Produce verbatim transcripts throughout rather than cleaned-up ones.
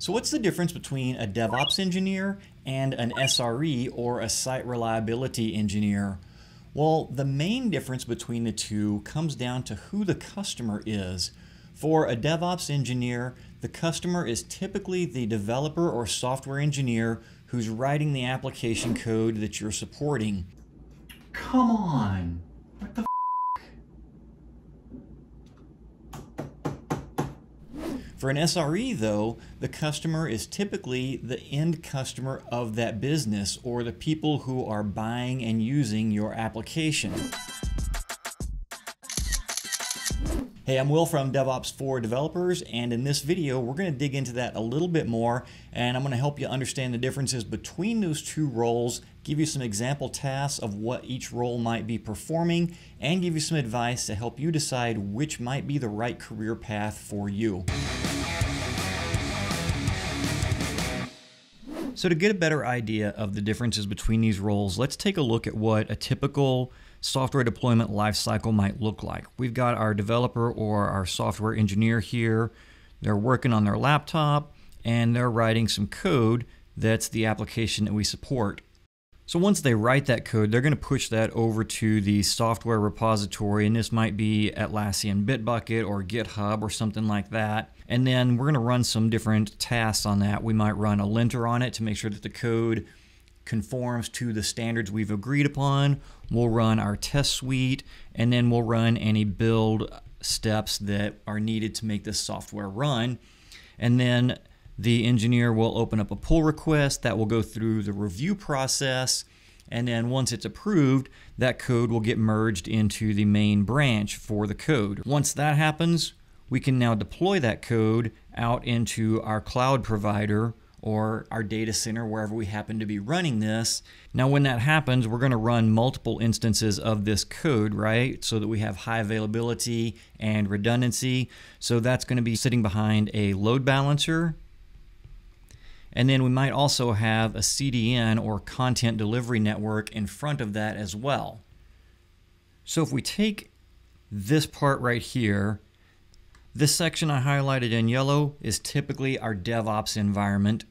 So what's the difference between a DevOps engineer and an S R E or a site reliability engineer? Well, the main difference between the two comes down to who the customer is. For a DevOps engineer, the customer is typically the developer or software engineer who's writing the application code that you're supporting. Come on, what the For an S R E, though, the customer is typically the end customer of that business or the people who are buying and using your application. Hey, I'm Will from DevOps for Developers, and in this video, we're going to dig into that a little bit more, and I'm going to help you understand the differences between those two roles, give you some example tasks of what each role might be performing, and give you some advice to help you decide which might be the right career path for you. So to get a better idea of the differences between these roles, let's take a look at what a typical software deployment lifecycle might look like. We've got our developer or our software engineer here. They're working on their laptop and they're writing some code that's the application that we support. So once they write that code, they're going to push that over to the software repository, and this might be Atlassian Bitbucket or GitHub or something like that. And then we're going to run some different tasks on that. We might run a linter on it to make sure that the code conforms to the standards we've agreed upon. We'll run our test suite, and then we'll run any build steps that are needed to make this software run. And then the engineer will open up a pull request that will go through the review process, and then once it's approved, that code will get merged into the main branch for the code. Once that happens, we can now deploy that code out into our cloud provider or our data center, wherever we happen to be running this. Now when that happens, we're going to run multiple instances of this code, right? So that we have high availability and redundancy. So that's going to be sitting behind a load balancer. And then we might also have a C D N or content delivery network in front of that as well. So if we take this part right here, this section I highlighted in yellow is typically our DevOps environment.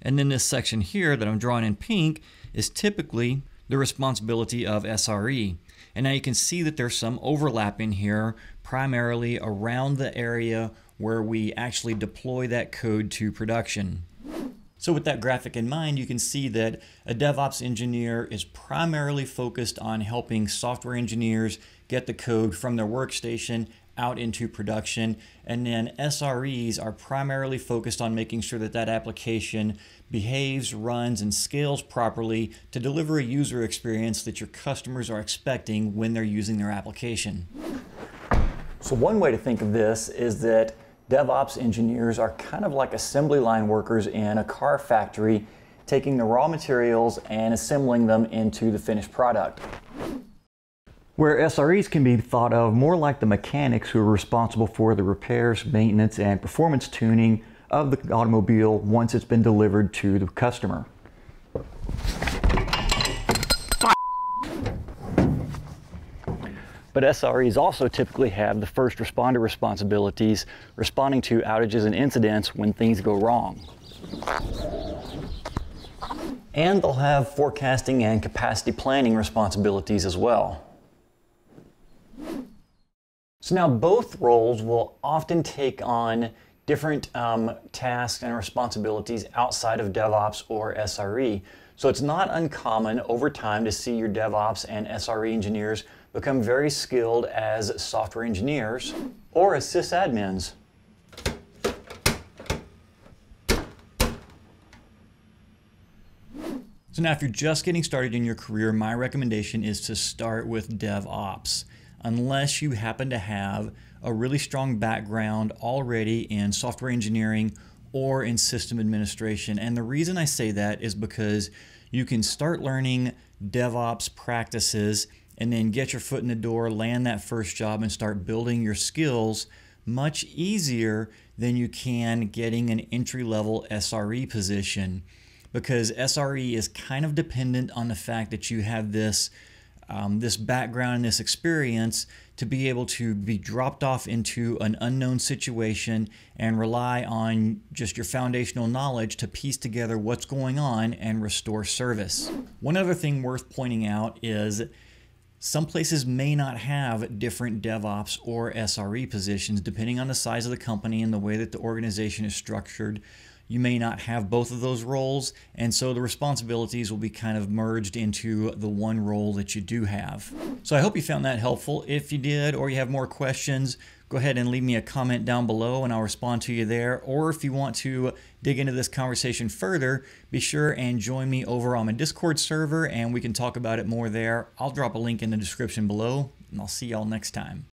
And then this section here that I'm drawing in pink is typically the responsibility of S R E. And now you can see that there's some overlap in here, primarily around the area where we actually deploy that code to production. So with that graphic in mind, you can see that a DevOps engineer is primarily focused on helping software engineers get the code from their workstation out into production. And then S R Es are primarily focused on making sure that that application behaves, runs, and scales properly to deliver a user experience that your customers are expecting when they're using their application. So one way to think of this is that DevOps engineers are kind of like assembly line workers in a car factory, taking the raw materials and assembling them into the finished product. Where S R Es can be thought of more like the mechanics who are responsible for the repairs, maintenance, and performance tuning of the automobile once it's been delivered to the customer. But S R Es also typically have the first responder responsibilities, responding to outages and incidents when things go wrong. And they'll have forecasting and capacity planning responsibilities as well. So now both roles will often take on different um, tasks and responsibilities outside of DevOps or S R E. So it's not uncommon over time to see your DevOps and S R E engineers become very skilled as software engineers or as sysadmins. So now if you're just getting started in your career, my recommendation is to start with DevOps, unless you happen to have a really strong background already in software engineering or in system administration. And the reason I say that is because you can start learning DevOps practices and then get your foot in the door, land that first job, and start building your skills much easier than you can getting an entry-level S R E position, because S R E is kind of dependent on the fact that you have this um, this background and this experience to be able to be dropped off into an unknown situation and rely on just your foundational knowledge to piece together what's going on and restore service. One other thing worth pointing out is some places may not have different DevOps or S R E positions depending on the size of the company and the way that the organization is structured. You may not have both of those roles, and so the responsibilities will be kind of merged into the one role that you do have. So I hope you found that helpful. If you did, or you have more questions, go ahead and leave me a comment down below and I'll respond to you there. Or if you want to dig into this conversation further, be sure and join me over on my Discord server and we can talk about it more there. I'll drop a link in the description below, and I'll see y'all next time.